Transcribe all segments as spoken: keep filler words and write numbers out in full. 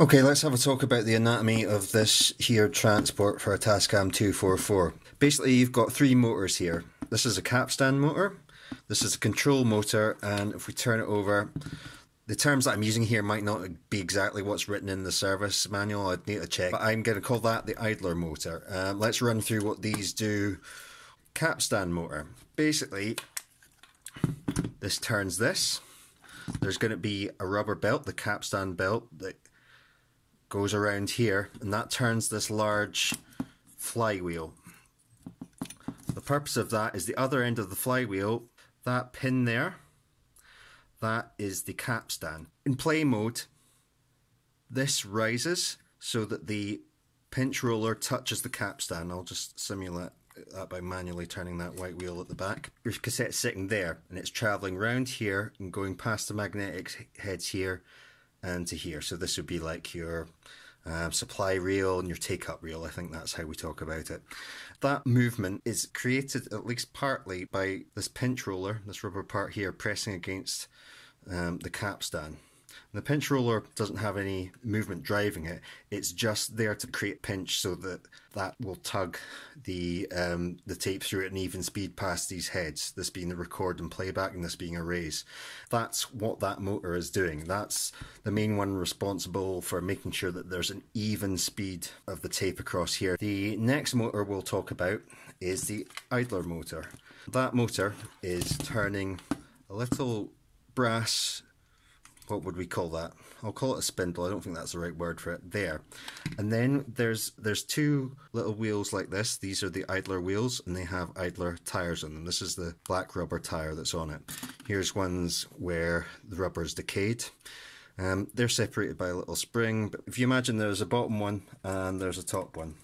Okay, let's have a talk about the anatomy of this here transport for a TASCAM two forty-four. Basically, you've got three motors here. This is a capstan motor, this is a control motor, and if we turn it over, the terms that I'm using here might not be exactly what's written in the service manual, I'd need to check, but I'm going to call that the idler motor. Um, let's run through what these do. Capstan motor. Basically, this turns this. There's going to be a rubber belt, the capstan belt, that goes around here, and that turns this large flywheel. The purpose of that is the other end of the flywheel, that pin there, that is the capstan. In play mode, this rises so that the pinch roller touches the capstan. I'll just simulate that by manually turning that white wheel at the back. Your cassette's sitting there, and it's travelling round here and going past the magnetic heads here and to here. So this would be like your um, supply reel and your take-up reel. I think that's how we talk about it. That movement is created at least partly by this pinch roller, this rubber part here, pressing against um, the capstan. And the pinch roller doesn't have any movement driving it, it's just there to create pinch so that that will tug the, um, the tape through at an even speed past these heads, this being the record and playback and this being erase. That's what that motor is doing. That's the main one responsible for making sure that there's an even speed of the tape across here. The next motor we'll talk about is the idler motor. That motor is turning a little brass, what would we call that? I'll call it a spindle, I don't think that's the right word for it, there. And then there's there's two little wheels like this, these are the idler wheels and they have idler tyres on them. This is the black rubber tyre that's on it. Here's ones where the rubber's decayed. Um, they're separated by a little spring, but if you imagine there's a bottom one and there's a top one.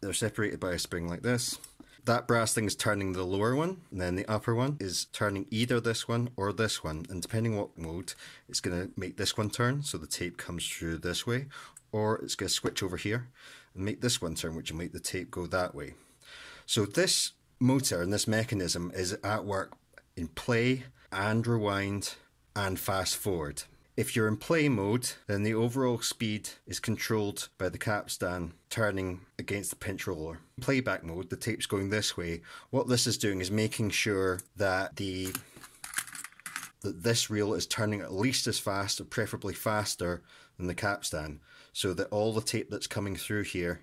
They're separated by a spring like this. That brass thing is turning the lower one, and then the upper one is turning either this one or this one, and depending what mode, it's going to make this one turn, so the tape comes through this way, or it's going to switch over here and make this one turn, which will make the tape go that way. So this motor and this mechanism is at work in play and rewind and fast forward. If you're in play mode, then the overall speed is controlled by the capstan turning against the pinch roller. In playback mode, the tape's going this way. What this is doing is making sure that the that this reel is turning at least as fast, or preferably faster, than the capstan, so that all the tape that's coming through here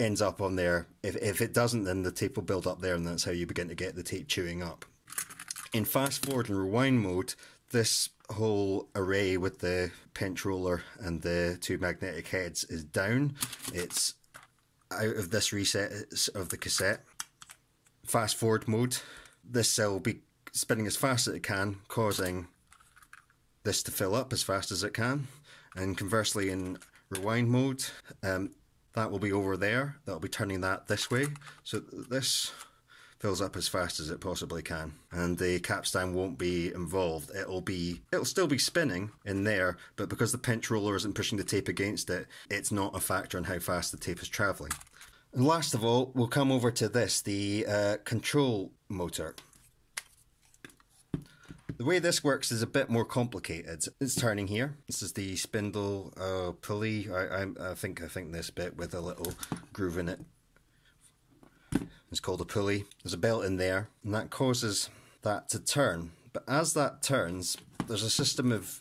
ends up on there. If, if it doesn't, then the tape will build up there, and that's how you begin to get the tape chewing up. In fast forward and rewind mode, this whole array with the pinch roller and the two magnetic heads is down. It's out of this reset of the cassette. Fast forward mode, this cell will be spinning as fast as it can, causing this to fill up as fast as it can. And conversely, in rewind mode, um, that will be over there. That'll be turning that this way. So this fills up as fast as it possibly can, and the capstan won't be involved. It'll be, it'll still be spinning in there, but because the pinch roller isn't pushing the tape against it, it's not a factor in how fast the tape is travelling. And last of all, we'll come over to this, the uh, control motor. The way this works is a bit more complicated. It's turning here. This is the spindle uh, pulley. I, I, I think I think this bit with a little groove in it. It's called a pulley. There's a belt in there, and that causes that to turn. But as that turns, there's a system of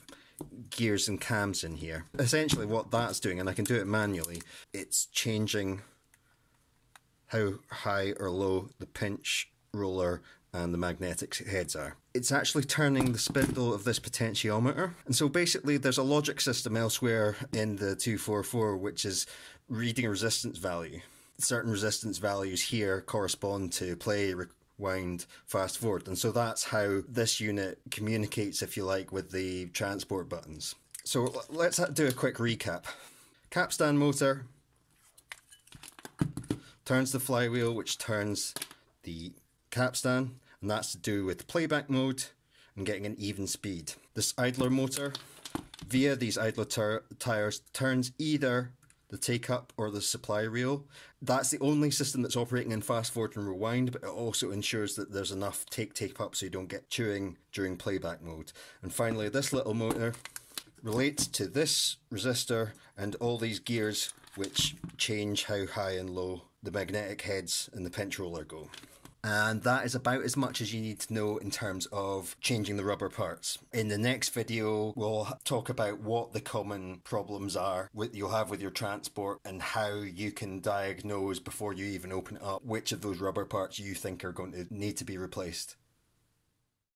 gears and cams in here. Essentially what that's doing, and I can do it manually, it's changing how high or low the pinch roller and the magnetic heads are. It's actually turning the spindle of this potentiometer. And so basically there's a logic system elsewhere in the two forty-four which is reading resistance value. Certain resistance values here correspond to play, rewind, fast forward, and so that's how this unit communicates, if you like, with the transport buttons. So let's do a quick recap. Capstan motor turns the flywheel, which turns the capstan, and that's to do with playback mode and getting an even speed. This idler motor, via these idler tires, turns either the take-up or the supply reel. That's the only system that's operating in fast-forward and rewind, but it also ensures that there's enough take-take-up so you don't get chewing during playback mode. And finally, this little motor relates to this resistor and all these gears which change how high and low the magnetic heads and the pinch roller go. And that is about as much as you need to know in terms of changing the rubber parts. In the next video, we'll talk about what the common problems are with, you'll have with your transport and how you can diagnose before you even open it up which of those rubber parts you think are going to need to be replaced.